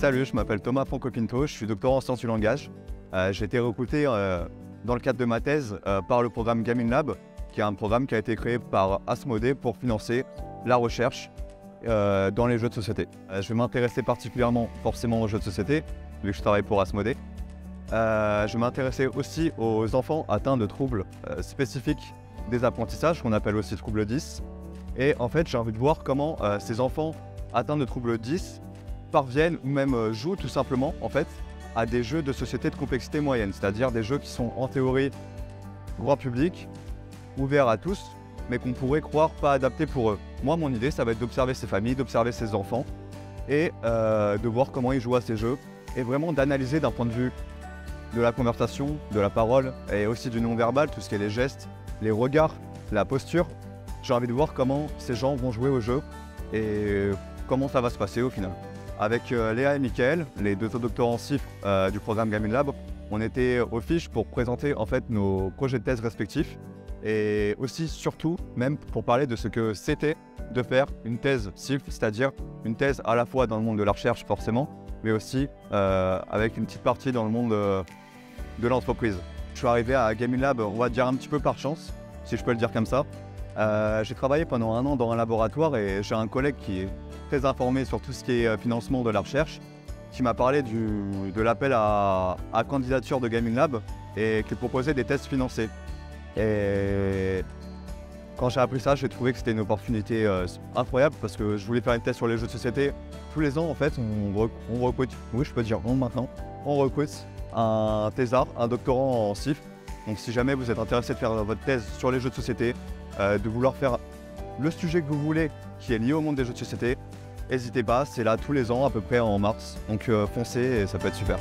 Salut, je m'appelle Thomas Franco-Pinto, je suis doctorant en sciences du langage. J'ai été recruté dans le cadre de ma thèse par le programme Game in Lab, qui est un programme qui a été créé par Asmodé pour financer la recherche dans les jeux de société. Je vais m'intéresser particulièrement forcément aux jeux de société, vu que je travaille pour Asmodé. Je vais m'intéresser aussi aux enfants atteints de troubles spécifiques des apprentissages, qu'on appelle aussi troubles 10. Et en fait, j'ai envie de voir comment ces enfants atteints de troubles 10 parviennent ou même jouent tout simplement en fait à des jeux de société de complexité moyenne, c'est-à-dire des jeux qui sont en théorie grand public, ouverts à tous, mais qu'on pourrait croire pas adaptés pour eux. Moi, mon idée, ça va être d'observer ces familles, d'observer ces enfants et de voir comment ils jouent à ces jeux et vraiment d'analyser d'un point de vue de la conversation, de la parole et aussi du non-verbal, tout ce qui est les gestes, les regards, la posture. J'ai envie de voir comment ces gens vont jouer au jeu et comment ça va se passer au final. Avec Léa et Mickaël, les deux doctorants en chiffres du programme Gaming Lab, on était aux fiches pour présenter en fait nos projets de thèse respectifs et aussi surtout même pour parler de ce que c'était de faire une thèse chiffre, c'est-à-dire une thèse à la fois dans le monde de la recherche forcément, mais aussi avec une petite partie dans le monde de l'entreprise. Je suis arrivé à Gaming Lab, on va dire un petit peu par chance, si je peux le dire comme ça. J'ai travaillé pendant 1 an dans un laboratoire et j'ai un collègue qui est très informé sur tout ce qui est financement de la recherche, qui m'a parlé de l'appel à candidature de Gaming Lab et qui proposait des tests financés. Et quand j'ai appris ça, j'ai trouvé que c'était une opportunité incroyable parce que je voulais faire une thèse sur les jeux de société. Tous les ans, en fait, on recrute, oui, je peux dire on maintenant, on recrute un thésard, un doctorant en CIF. Donc si jamais vous êtes intéressé de faire votre thèse sur les jeux de société, de vouloir faire le sujet que vous voulez qui est lié au monde des jeux de société, n'hésitez pas, c'est là tous les ans à peu près en mars, donc foncez et ça peut être super.